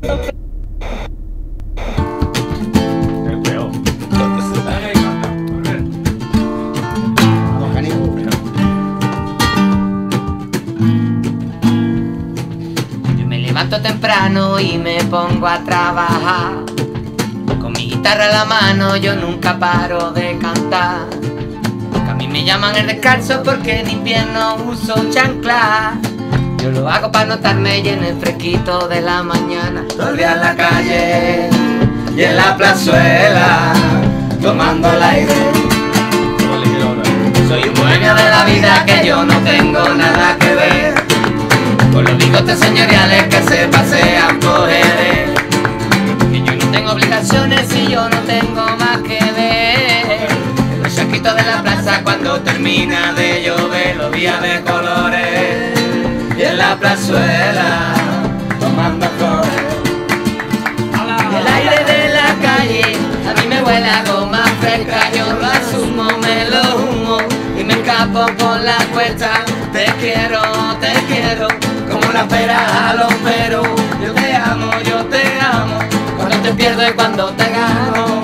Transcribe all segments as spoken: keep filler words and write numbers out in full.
Yo me levanto temprano y me pongo a trabajar. Con mi guitarra en la mano yo nunca paro de cantar. Que a mí me llaman el descalzo porque en invierno uso chanclas. Yo lo hago para notarme y en el fresquito de la mañana. Todo el día en la calle y en la plazuela, tomando el aire. Soy un dueño de la vida que yo no tengo nada que ver con los bigotes señoriales que se pasean por él. Y yo no tengo obligaciones y yo no tengo más que ver. En los charquitos de la plaza cuando termina de llover, los días de colores. Y en la plazuela, tomando flores. El aire de la calle a mí me huele a goma fresca. Yo lo asumo, me lo humo y me escapo por la puerta. Te quiero, te quiero, como la pera a los peros. Yo te amo, yo te amo, cuando te pierdo y cuando te gano.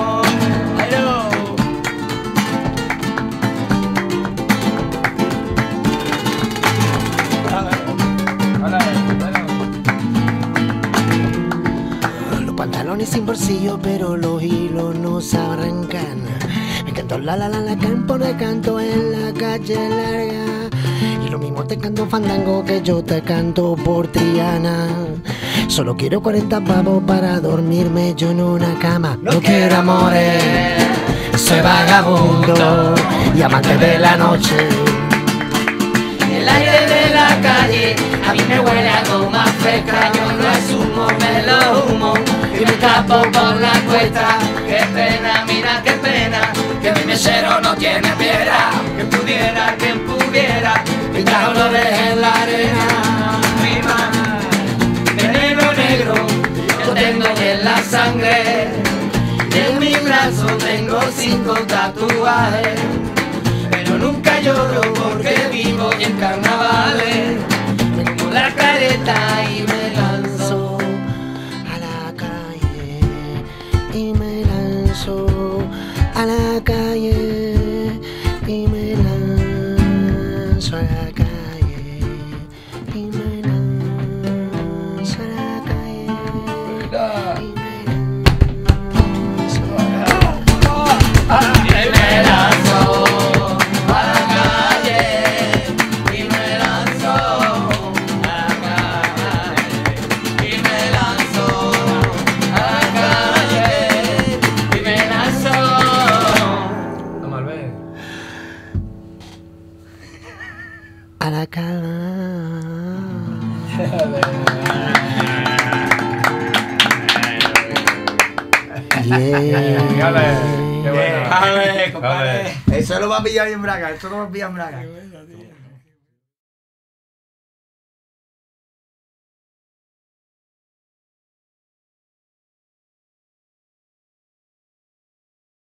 Sin bolsillo, pero los hilos no se arrancan. Me canto la la la la campo de canto en la calle larga. Y lo mismo te canto fandango que yo te canto por Triana. Solo quiero cuarenta pavos para dormirme yo en una cama. No quiero amores, soy vagabundo y amante de la noche. El aire de la calle a mí me huele a goma fresca. Yo no asumo, me lo humo y me escapo por la cuesta. Qué pena, mira qué pena, que mi mechero no tiene piedra. Quien pudiera, quien pudiera, pintar olores en la arena. Prima, veneno negro, yo tengo en la sangre. En mi brazo tengo cinco tatuajes, pero nunca lloro porque vivo en carnavales. Me pongo la careta y me lanzo a la calle, y me lanzo a la calle, y me lanzo a la calle, y me lanzo a la calle, y me lanzo a la calle. A la cala. Eso lo va a pillar en Braga, eso lo va a pillar en Braga.